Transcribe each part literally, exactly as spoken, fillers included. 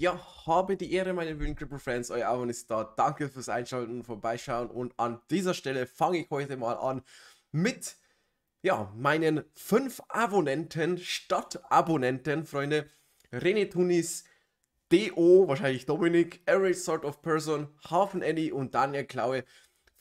Ja, habe die Ehre, meine lieben Crypto-Friends, euer Alvin ist da. Danke fürs Einschalten und vorbeischauen. Und an dieser Stelle fange ich heute mal an mit ja, meinen fünf Abonnenten, Stadtabonnenten, Freunde. René Tunis, D O, wahrscheinlich Dominik, Average Sort of Person, Hafen Eddy und Daniel Klaue.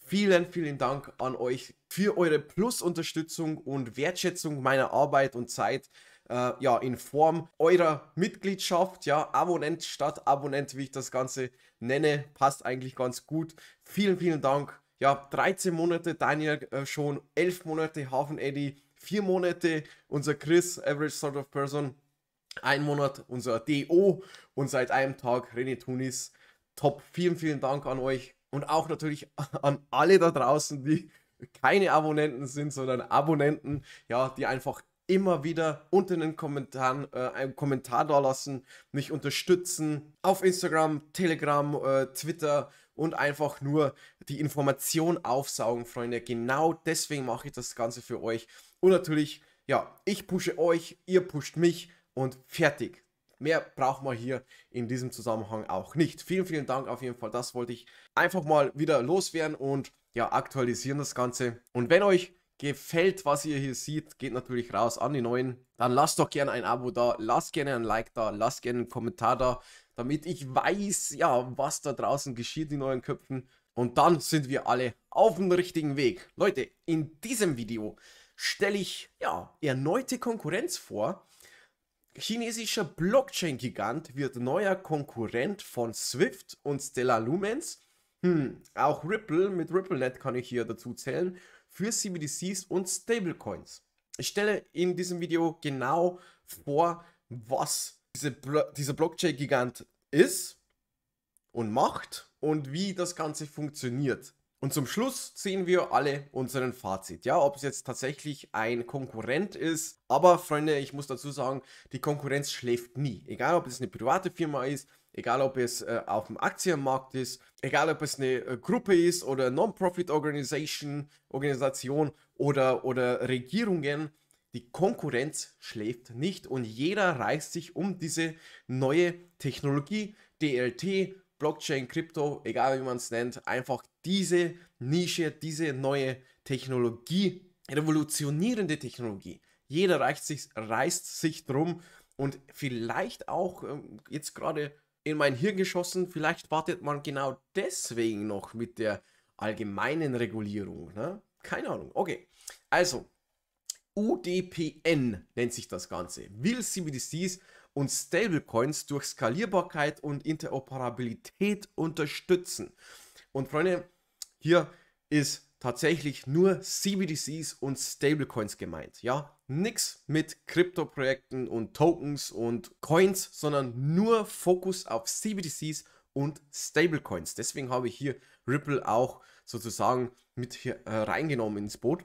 Vielen, vielen Dank an euch für eure Plus-Unterstützung und Wertschätzung meiner Arbeit und Zeit. Äh, ja, in Form eurer Mitgliedschaft, ja, Abonnent statt Abonnent, wie ich das Ganze nenne, passt eigentlich ganz gut. Vielen, vielen Dank. Ja, dreizehn Monate Daniel äh, schon, elf Monate Hafen Eddy, vier Monate unser Chris, Average Sort of Person, ein Monat unser D O und seit einem Tag René Tunis. Top, vielen, vielen Dank an euch und auch natürlich an alle da draußen, die keine Abonnenten sind, sondern Abonnenten, ja, die einfach immer wieder unter den Kommentaren äh, einen Kommentar da lassen, mich unterstützen auf Instagram, Telegram, äh, Twitter und einfach nur die Information aufsaugen, Freunde. Genau deswegen mache ich das Ganze für euch. Und natürlich, ja, ich pushe euch, ihr pusht mich und fertig. Mehr braucht man hier in diesem Zusammenhang auch nicht. Vielen, vielen Dank auf jeden Fall. Das wollte ich einfach mal wieder loswerden und ja, aktualisieren das Ganze. Und wenn euch gefällt, was ihr hier seht, geht natürlich raus an die Neuen. Dann lasst doch gerne ein Abo da, lasst gerne ein Like da, lasst gerne einen Kommentar da, damit ich weiß, ja, was da draußen geschieht in euren Köpfen. Und dann sind wir alle auf dem richtigen Weg. Leute, in diesem Video stelle ich, ja, erneute Konkurrenz vor. Chinesischer Blockchain-Gigant wird neuer Konkurrent von SWIFT und Stellar Lumens. Hm, auch Ripple, mit RippleNet kann ich hier dazu zählen, für C B D Cs und Stablecoins. Ich stelle in diesem Video genau vor, was diese Blo- dieser Blockchain-Gigant ist und macht und wie das Ganze funktioniert. Und zum Schluss ziehen wir alle unseren Fazit, ja, ob es jetzt tatsächlich ein Konkurrent ist. Aber Freunde, ich muss dazu sagen, die Konkurrenz schläft nie. Egal, ob es eine private Firma ist, egal, ob es äh, auf dem Aktienmarkt ist, egal, ob es eine äh, Gruppe ist oder Non-Profit-Organisation, Organisation oder, oder Regierungen. Die Konkurrenz schläft nicht und jeder reißt sich um diese neue Technologie, D L T, Blockchain, Krypto, egal wie man es nennt, einfach diese Nische, diese neue Technologie, revolutionierende Technologie. Jeder reißt sich, reißt sich drum und vielleicht auch ähm, jetzt gerade in mein Hirn geschossen, vielleicht wartet man genau deswegen noch mit der allgemeinen Regulierung, ne? Keine Ahnung, okay. Also, U D P N nennt sich das Ganze, will C B D Cs und Stablecoins durch Skalierbarkeit und Interoperabilität unterstützen. Und Freunde, hier ist tatsächlich nur C B D Cs und Stablecoins gemeint. Ja, nichts mit Krypto-Projekten und Tokens und Coins, sondern nur Fokus auf C B D Cs und Stablecoins. Deswegen habe ich hier Ripple auch sozusagen mit hier äh, reingenommen ins Boot.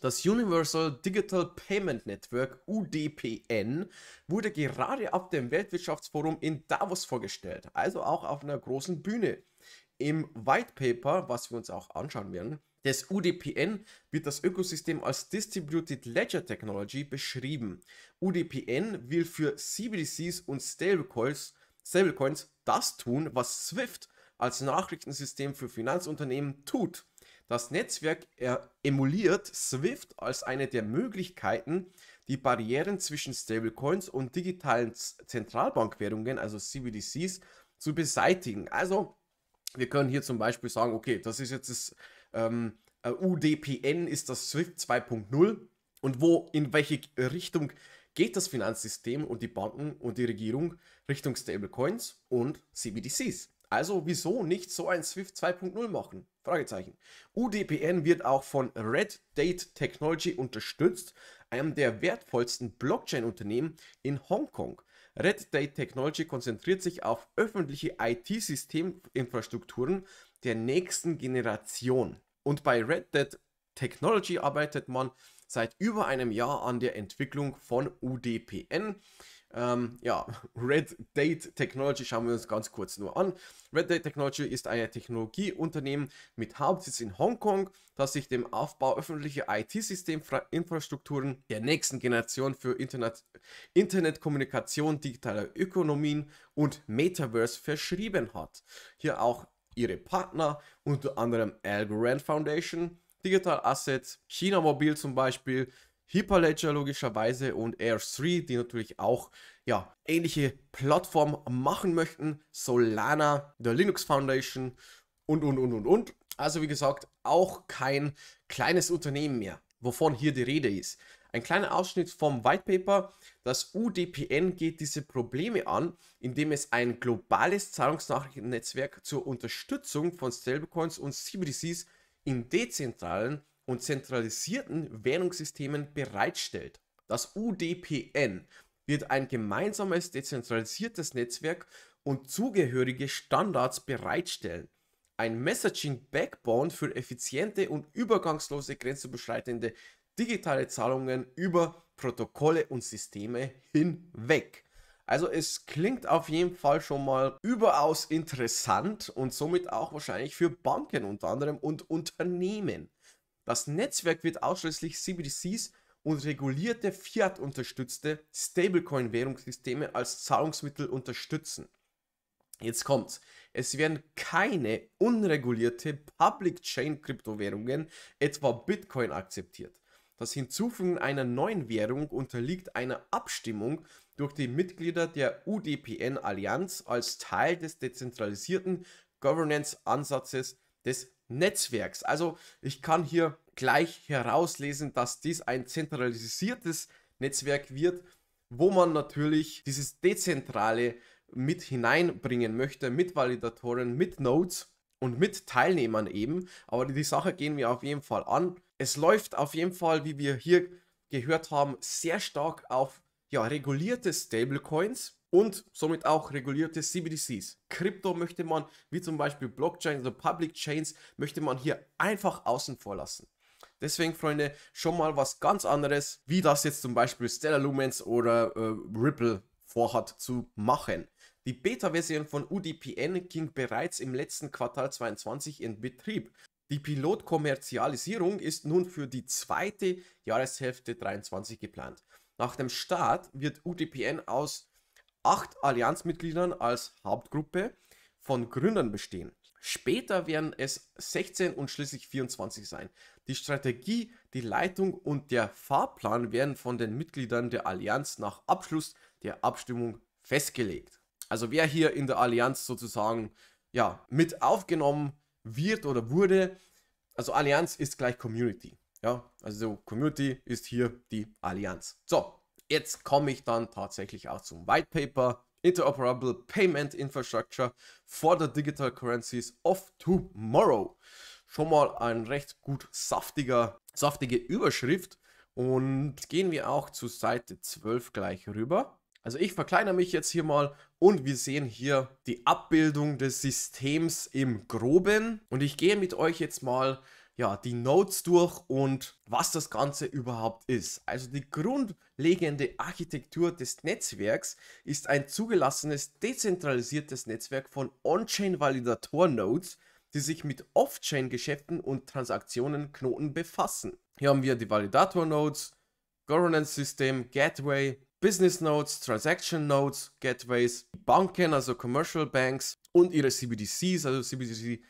Das Universal Digital Payment Network, U D P N, wurde gerade auf dem Weltwirtschaftsforum in Davos vorgestellt, also auch auf einer großen Bühne. Im White Paper, was wir uns auch anschauen werden, des U D P N wird das Ökosystem als Distributed Ledger Technology beschrieben. U D P N will für C B D Cs und Stablecoins, Stablecoins das tun, was SWIFT als Nachrichtensystem für Finanzunternehmen tut. Das Netzwerk emuliert SWIFT als eine der Möglichkeiten, die Barrieren zwischen Stablecoins und digitalen Zentralbankwährungen, also C B D Cs, zu beseitigen. Also, wir können hier zum Beispiel sagen, okay, das ist jetzt das ähm, U D P N, ist das SWIFT zwei punkt null und wo, in welche Richtung geht das Finanzsystem und die Banken und die Regierung Richtung Stablecoins und C B D Cs. Also wieso nicht so ein SWIFT zwei punkt null machen? Fragezeichen. U D P N wird auch von Red Date Technology unterstützt, einem der wertvollsten Blockchain-Unternehmen in Hongkong. Red Date Technology konzentriert sich auf öffentliche I T-Systeminfrastrukturen der nächsten Generation. Und bei Red Date Technology arbeitet man seit über einem Jahr an der Entwicklung von U D P N. Ähm, ja, Red Date Technology schauen wir uns ganz kurz nur an. Red Date Technology ist ein Technologieunternehmen mit Hauptsitz in Hongkong, das sich dem Aufbau öffentlicher I T-Systeminfrastrukturen der nächsten Generation für Internet, Internetkommunikation, digitale Ökonomien und Metaverse verschrieben hat. Hier auch ihre Partner, unter anderem Algorand Foundation, Digital Assets, China Mobile zum Beispiel, Hyperledger logischerweise und Air drei, die natürlich auch ja, ähnliche Plattformen machen möchten, Solana, der Linux Foundation und, und, und, und, und. Also wie gesagt, auch kein kleines Unternehmen mehr, wovon hier die Rede ist. Ein kleiner Ausschnitt vom White Paper, das U D P N geht diese Probleme an, indem es ein globales Zahlungsnachrichtennetzwerk zur Unterstützung von Stablecoins und C B D Cs in dezentralen und zentralisierten Währungssystemen bereitstellt. Das U D P N wird ein gemeinsames dezentralisiertes Netzwerk und zugehörige Standards bereitstellen. Ein Messaging-Backbone für effiziente und übergangslose grenzüberschreitende digitale Zahlungen über Protokolle und Systeme hinweg. Also es klingt auf jeden Fall schon mal überaus interessant und somit auch wahrscheinlich für Banken unter anderem und Unternehmen. Das Netzwerk wird ausschließlich C B D Cs und regulierte Fiat-unterstützte Stablecoin-Währungssysteme als Zahlungsmittel unterstützen. Jetzt kommt's. Es werden keine unregulierte Public-Chain-Kryptowährungen, etwa Bitcoin, akzeptiert. Das Hinzufügen einer neuen Währung unterliegt einer Abstimmung durch die Mitglieder der U D P N-Allianz als Teil des dezentralisierten Governance-Ansatzes des Netzwerks. Also ich kann hier gleich herauslesen, dass dies ein zentralisiertes Netzwerk wird, wo man natürlich dieses Dezentrale mit hineinbringen möchte, mit Validatoren, mit Nodes und mit Teilnehmern eben. Aber die Sache gehen wir auf jeden Fall an. Es läuft auf jeden Fall, wie wir hier gehört haben, sehr stark auf ja, regulierte Stablecoins und somit auch regulierte C B D Cs. Krypto möchte man, wie zum Beispiel Blockchains oder Public Chains, möchte man hier einfach außen vor lassen. Deswegen, Freunde, schon mal was ganz anderes, wie das jetzt zum Beispiel Stellar Lumens oder äh, Ripple vorhat zu machen. Die Beta-Version von U D P N ging bereits im letzten Quartal zweitausendzweiundzwanzig in Betrieb. Die Pilotkommerzialisierung ist nun für die zweite Jahreshälfte zweitausenddreiundzwanzig geplant. Nach dem Start wird U D P N aus acht Allianzmitgliedern als Hauptgruppe von Gründern bestehen. Später werden es sechzehn und schließlich vierundzwanzig sein. Die Strategie, die Leitung und der Fahrplan werden von den Mitgliedern der Allianz nach Abschluss der Abstimmung festgelegt. Also wer hier in der Allianz sozusagen ja, mit aufgenommen wird oder wurde, also Allianz ist gleich Community. Ja, also Community ist hier die Allianz. So. Jetzt komme ich dann tatsächlich auch zum White Paper. Interoperable Payment Infrastructure for the Digital Currencies of Tomorrow. Schon mal ein recht gut saftiger, saftige Überschrift. Und gehen wir auch zu Seite zwölf gleich rüber. Also ich verkleinere mich jetzt hier mal und wir sehen hier die Abbildung des Systems im Groben. Und ich gehe mit euch jetzt mal ja, die Nodes durch und was das Ganze überhaupt ist. Also die grundlegende Architektur des Netzwerks ist ein zugelassenes, dezentralisiertes Netzwerk von On-Chain-Validator-Nodes, die sich mit Off-Chain-Geschäften und Transaktionenknoten befassen. Hier haben wir die Validator-Nodes, Governance-System, Gateway, Business-Nodes, Transaction-Nodes, Gateways, Banken, also Commercial Banks und ihre C B D Cs, also C B D C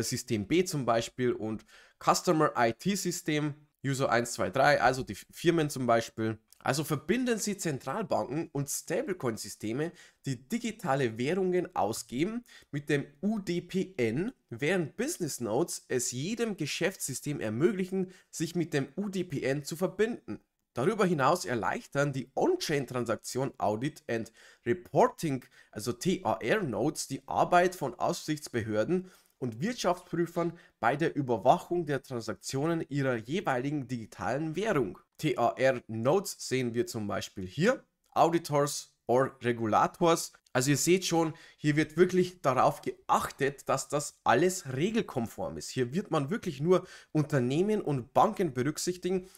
System B zum Beispiel und Customer I T System, User eins zwei drei, also die Firmen zum Beispiel. Also verbinden Sie Zentralbanken und Stablecoin-Systeme, die digitale Währungen ausgeben, mit dem U D P N, während Business Nodes es jedem Geschäftssystem ermöglichen, sich mit dem U D P N zu verbinden. Darüber hinaus erleichtern die On-Chain-Transaktion Audit and Reporting, also T A R-Nodes, die Arbeit von Aufsichtsbehörden und Wirtschaftsprüfern bei der Überwachung der Transaktionen ihrer jeweiligen digitalen Währung. T A R-Nodes sehen wir zum Beispiel hier, Auditors or Regulators. Also ihr seht schon, hier wird wirklich darauf geachtet, dass das alles regelkonform ist. Hier wird man wirklich nur Unternehmen und Banken berücksichtigen,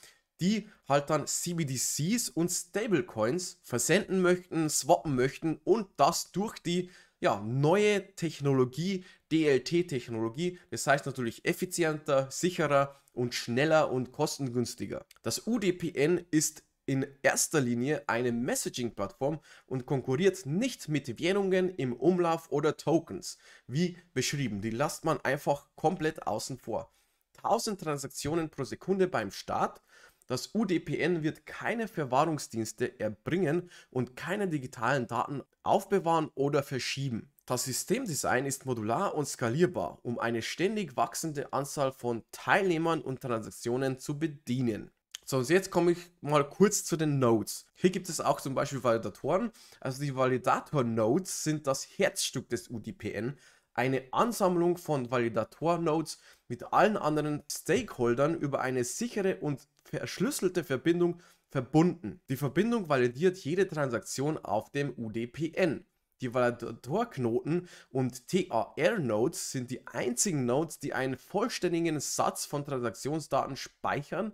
die halt dann C B D Cs und Stablecoins versenden möchten, swappen möchten und das durch die ja, neue Technologie, D L T-Technologie. Das heißt natürlich effizienter, sicherer und schneller und kostengünstiger. Das U D P N ist in erster Linie eine Messaging-Plattform und konkurriert nicht mit Währungen im Umlauf oder Tokens. Wie beschrieben, die lasst man einfach komplett außen vor. tausend Transaktionen pro Sekunde beim Start. Das U D P N wird keine Verwahrungsdienste erbringen und keine digitalen Daten aufbewahren oder verschieben. Das Systemdesign ist modular und skalierbar, um eine ständig wachsende Anzahl von Teilnehmern und Transaktionen zu bedienen. So, und jetzt komme ich mal kurz zu den Nodes. Hier gibt es auch zum Beispiel Validatoren. Also die Validator-Nodes sind das Herzstück des U D P N. Eine Ansammlung von Validator-Nodes mit allen anderen Stakeholdern über eine sichere und verschlüsselte Verbindung verbunden. Die Verbindung validiert jede Transaktion auf dem U D P N. Die Validatorknoten und T A R-Nodes sind die einzigen Nodes, die einen vollständigen Satz von Transaktionsdaten speichern.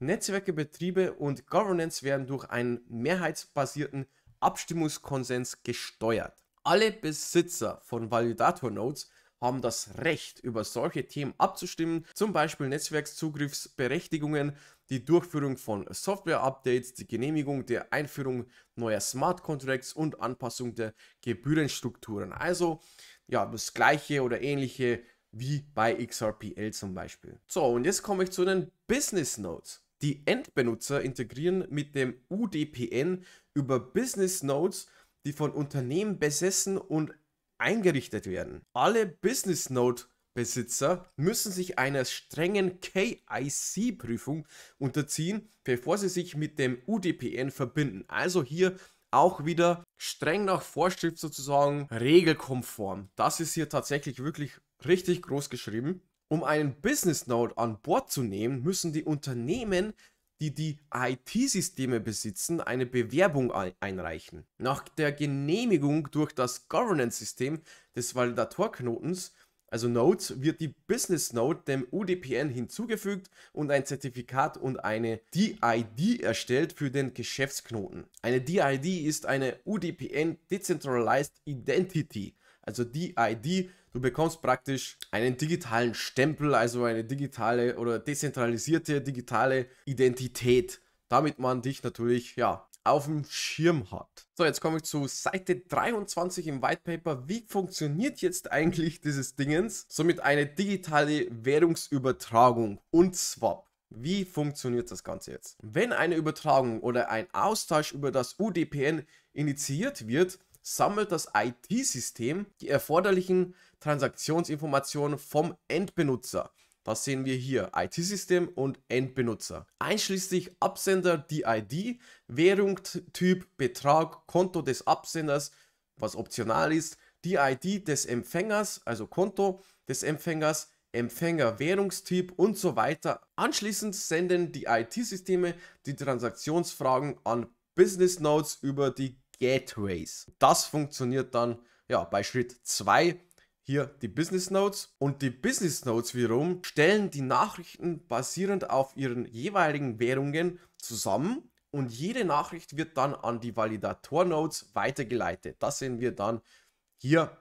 Netzwerke, Betriebe und Governance werden durch einen mehrheitsbasierten Abstimmungskonsens gesteuert. Alle Besitzer von Validator-Nodes haben das Recht, über solche Themen abzustimmen, zum Beispiel Netzwerkszugriffsberechtigungen, die Durchführung von Software-Updates, die Genehmigung der Einführung neuer Smart Contracts und Anpassung der Gebührenstrukturen. Also ja, das gleiche oder ähnliche wie bei X R P L zum Beispiel. So, und jetzt komme ich zu den Business Nodes. Die Endbenutzer integrieren mit dem U D P N über Business Nodes, die von Unternehmen besessen und eingerichtet werden. Alle Business Node Besitzer müssen sich einer strengen K I C Prüfung unterziehen, bevor sie sich mit dem U D P N verbinden. Also hier auch wieder streng nach Vorschrift sozusagen, regelkonform. Das ist hier tatsächlich wirklich richtig groß geschrieben. Um einen Business Node an Bord zu nehmen, müssen die Unternehmen, die die I T-Systeme besitzen, eine Bewerbung einreichen. Nach der Genehmigung durch das Governance-System des Validatorknotens, also Nodes, wird die Business Node dem U D P N hinzugefügt und ein Zertifikat und eine D I D erstellt für den Geschäftsknoten. Eine D I D ist eine U D P N Decentralized Identity, also D I D. Du bekommst praktisch einen digitalen Stempel, also eine digitale oder dezentralisierte digitale Identität, damit man dich natürlich ja, auf dem Schirm hat. So, jetzt komme ich zu Seite dreiundzwanzig im White Paper. Wie funktioniert jetzt eigentlich dieses Dingens? Somit eine digitale Währungsübertragung und Swap. Wie funktioniert das Ganze jetzt? Wenn eine Übertragung oder ein Austausch über das U D P N initiiert wird, sammelt das I T-System die erforderlichen Transaktionsinformationen vom Endbenutzer. Das sehen wir hier, I T-System und Endbenutzer. Einschließlich Absender, D I D, Währung, Typ, Betrag, Konto des Absenders, was optional ist, D I D des Empfängers, also Konto des Empfängers, Empfänger, Währungstyp und so weiter. Anschließend senden die I T-Systeme die Transaktionsfragen an Business Nodes über die Gateways. Das funktioniert dann ja, bei Schritt zwei, hier die Business Nodes, und die Business Nodes wiederum stellen die Nachrichten basierend auf ihren jeweiligen Währungen zusammen und jede Nachricht wird dann an die Validator Nodes weitergeleitet. Das sehen wir dann hier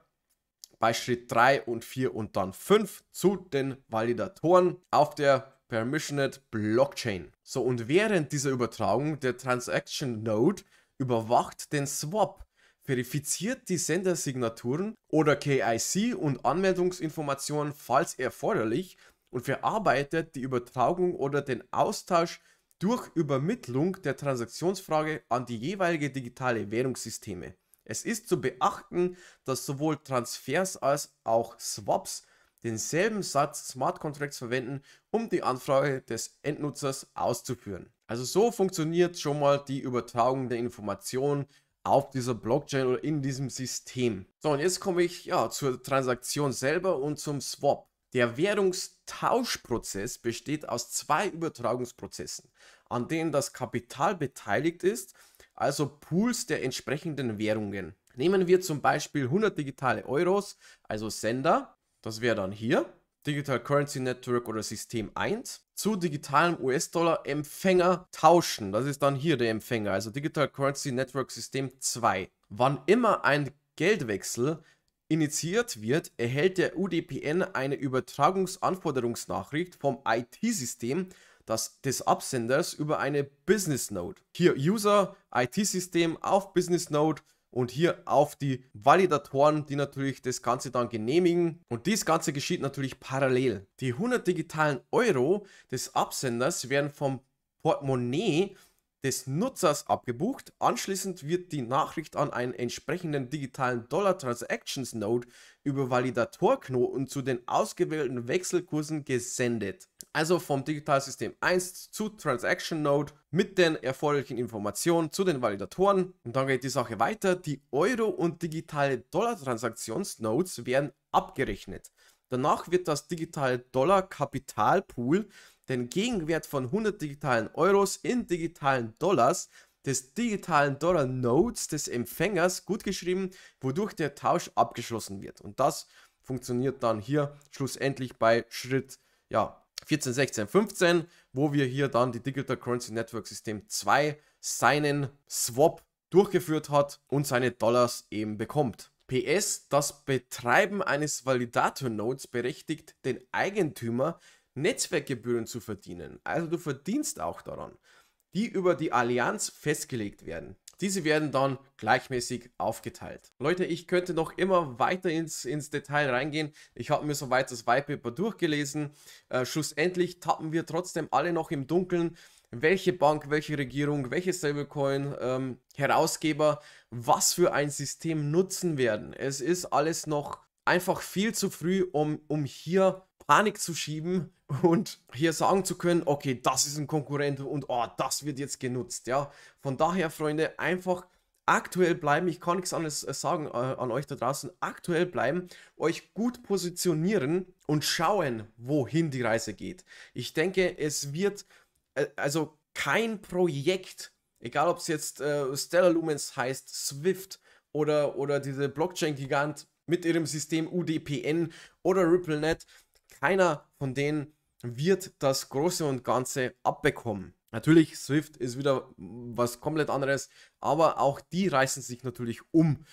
bei Schritt drei und vier und dann fünf zu den Validatoren auf der Permissioned Blockchain. So, und während dieser Übertragung der Transaction Node überwacht den Swap, verifiziert die Sendersignaturen oder K I C und Anmeldungsinformationen, falls erforderlich, und verarbeitet die Übertragung oder den Austausch durch Übermittlung der Transaktionsfrage an die jeweilige digitale Währungssysteme. Es ist zu beachten, dass sowohl Transfers als auch Swaps denselben Satz Smart Contracts verwenden, um die Anfrage des Endnutzers auszuführen. Also so funktioniert schon mal die Übertragung der Informationen auf dieser Blockchain oder in diesem System. So, und jetzt komme ich ja zur Transaktion selber und zum Swap. Der Währungstauschprozess besteht aus zwei Übertragungsprozessen, an denen das Kapital beteiligt ist, also Pools der entsprechenden Währungen. Nehmen wir zum Beispiel hundert digitale Euros, also Sender, das wäre dann hier. Digital Currency Network oder System eins zu digitalem U S-Dollar-Empfänger tauschen. Das ist dann hier der Empfänger, also Digital Currency Network System zwei. Wann immer ein Geldwechsel initiiert wird, erhält der U D P N eine Übertragungsanforderungsnachricht vom I T-System das des Absenders über eine Business Node. Hier User, I T-System auf Business Node und hier auf die Validatoren, die natürlich das Ganze dann genehmigen. Und dies Ganze geschieht natürlich parallel. Die hundert digitalen Euro des Absenders werden vom Portemonnaie des Nutzers abgebucht. Anschließend wird die Nachricht an einen entsprechenden digitalen Dollar Transactions Node über Validatorknoten zu den ausgewählten Wechselkursen gesendet. Also vom Digitalsystem eins zu Transaction Node mit den erforderlichen Informationen zu den Validatoren. Und dann geht die Sache weiter. Die Euro- und digitale Dollar Transaktionsnodes werden abgerechnet. Danach wird das digitale Dollar Kapitalpool den Gegenwert von hundert digitalen Euros in digitalen Dollars des digitalen Dollar Nodes des Empfängers gutgeschrieben, wodurch der Tausch abgeschlossen wird. Und das funktioniert dann hier schlussendlich bei Schritt ja, vierzehn, sechzehn, fünfzehn, wo wir hier dann die Digital Currency Network System zwei seinen Swap durchgeführt hat und seine Dollars eben bekommt. P S, das Betreiben eines Validator Nodes berechtigt den Eigentümer, Netzwerkgebühren zu verdienen. Also du verdienst auch daran, die über die Allianz festgelegt werden. Diese werden dann gleichmäßig aufgeteilt. Leute, ich könnte noch immer weiter ins, ins Detail reingehen. Ich habe mir soweit das White Paper durchgelesen. Äh, schlussendlich tappen wir trotzdem alle noch im Dunkeln, welche Bank, welche Regierung, welche Stablecoin, ähm, Herausgeber, was für ein System nutzen werden. Es ist alles noch einfach viel zu früh, um, um hier Panik zu schieben und hier sagen zu können, okay, das ist ein Konkurrent und oh, das wird jetzt genutzt. Ja, von daher, Freunde, einfach aktuell bleiben. Ich kann nichts anderes sagen äh, an euch da draußen. Aktuell bleiben, euch gut positionieren und schauen, wohin die Reise geht. Ich denke, es wird äh, also kein Projekt, egal ob es jetzt äh, Stellar Lumens heißt, SWIFT oder, oder diese Blockchain-Gigant mit ihrem System U D P N oder RippleNet, keiner von denen wird das Große und Ganze abbekommen. Natürlich, SWIFT ist wieder was komplett anderes, aber auch die reißen sich natürlich um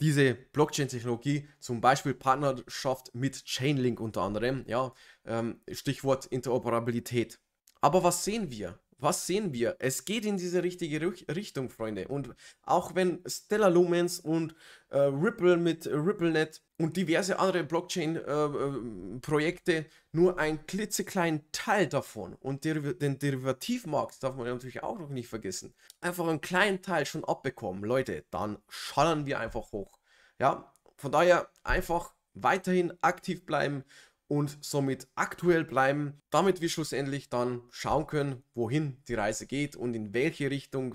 diese Blockchain-Technologie, zum Beispiel Partnerschaft mit Chainlink unter anderem, ja, ähm, Stichwort Interoperabilität. Aber was sehen wir? Was sehen wir? Es geht in diese richtige Richtung, Freunde. Und auch wenn Stellar Lumens und äh, Ripple mit RippleNet und diverse andere Blockchain-Projekte äh, nur einen klitzekleinen Teil davon und der, den Derivativmarkt darf man natürlich auch noch nicht vergessen, einfach einen kleinen Teil schon abbekommen, Leute, dann schallern wir einfach hoch. Ja, von daher einfach weiterhin aktiv bleiben und somit aktuell bleiben, damit wir schlussendlich dann schauen können, wohin die Reise geht und in welche Richtung,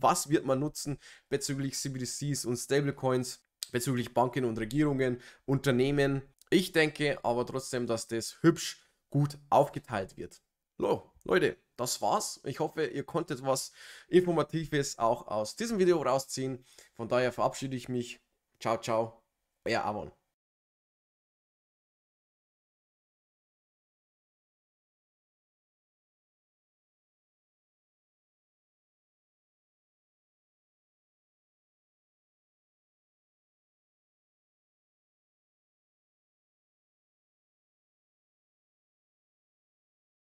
was wird man nutzen bezüglich C B D Cs und Stablecoins, bezüglich Banken und Regierungen, Unternehmen. Ich denke aber trotzdem, dass das hübsch gut aufgeteilt wird. So, Leute, das war's. Ich hoffe, ihr konntet was Informatives auch aus diesem Video rausziehen. Von daher verabschiede ich mich. Ciao, ciao, euer Amon.